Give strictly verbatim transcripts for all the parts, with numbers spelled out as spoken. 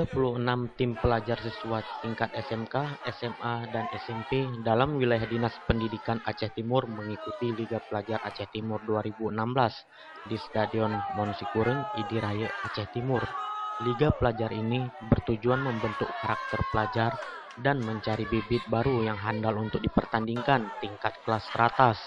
tiga puluh enam tim pelajar siswa tingkat S M K, S M A, dan S M P dalam wilayah Dinas Pendidikan Aceh Timur mengikuti Liga Pelajar Aceh Timur dua ribu enam belas di Stadion Moen Sikureng Idi Rayeuk, Aceh Timur. Liga Pelajar ini bertujuan membentuk karakter pelajar dan mencari bibit baru yang handal untuk dipertandingkan tingkat kelas teratas.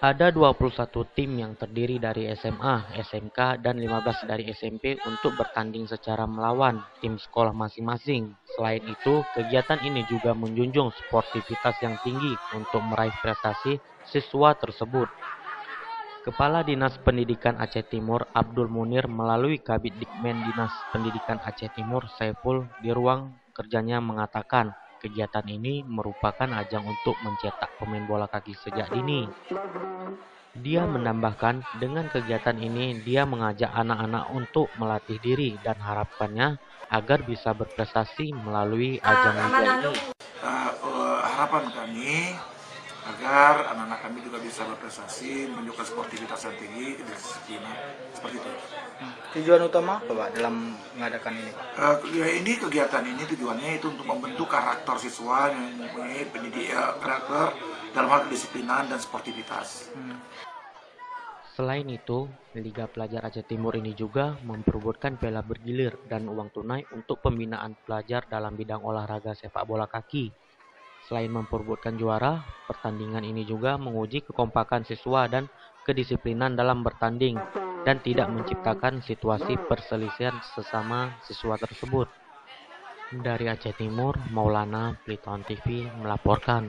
Ada dua puluh satu tim yang terdiri dari S M A, S M K, dan lima belas dari S M P untuk bertanding secara melawan tim sekolah masing-masing. Selain itu, kegiatan ini juga menjunjung sportivitas yang tinggi untuk meraih prestasi siswa tersebut. Kepala Dinas Pendidikan Aceh Timur, Abdul Munir, melalui Kabid Dikmen Dinas Pendidikan Aceh Timur, Saiful, di ruang kerjanya mengatakan, kegiatan ini merupakan ajang untuk mencetak pemain bola kaki sejak dini. Dia menambahkan, dengan kegiatan ini dia mengajak anak-anak untuk melatih diri dan harapannya agar bisa berprestasi melalui ajang liga ini. Uh, harapan kami agar anak-anak kami juga bisa berprestasi, menunjukkan sportivitas yang tinggi, disiplina, seperti itu. Tujuan utama apa, Pak, dalam mengadakan ini? Uh, ini kegiatan ini tujuannya itu untuk membentuk karakter siswa yang mempunyai pendidik karakter dalam hal kedisiplinan dan sportivitas. Hmm. Selain itu, Liga Pelajar Aceh Timur ini juga memperebutkan piala bergilir dan uang tunai untuk pembinaan pelajar dalam bidang olahraga sepak bola kaki. Selain memperebutkan juara, pertandingan ini juga menguji kekompakan siswa dan kedisiplinan dalam bertanding, dan tidak menciptakan situasi perselisihan sesama siswa tersebut. Dari Aceh Timur, Maulana Pliton T V melaporkan.